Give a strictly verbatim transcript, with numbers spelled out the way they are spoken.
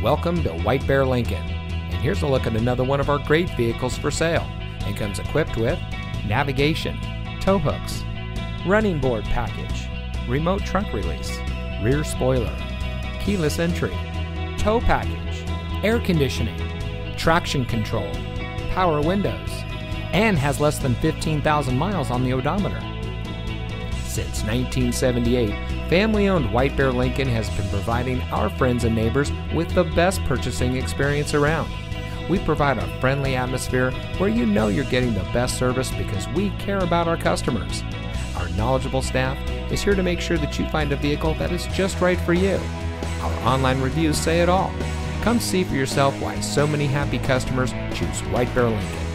Welcome to White Bear Lincoln, and here's a look at another one of our great vehicles for sale. It comes equipped with navigation, tow hooks, running board package, remote trunk release, rear spoiler, keyless entry, tow package, air conditioning, traction control, power windows, and has less than fifteen thousand miles on the odometer. Since nineteen seventy-eight, family-owned White Bear Lincoln has been providing our friends and neighbors with the best purchasing experience around. We provide a friendly atmosphere where you know you're getting the best service because we care about our customers. Our knowledgeable staff is here to make sure that you find a vehicle that is just right for you. Our online reviews say it all. Come see for yourself why so many happy customers choose White Bear Lincoln.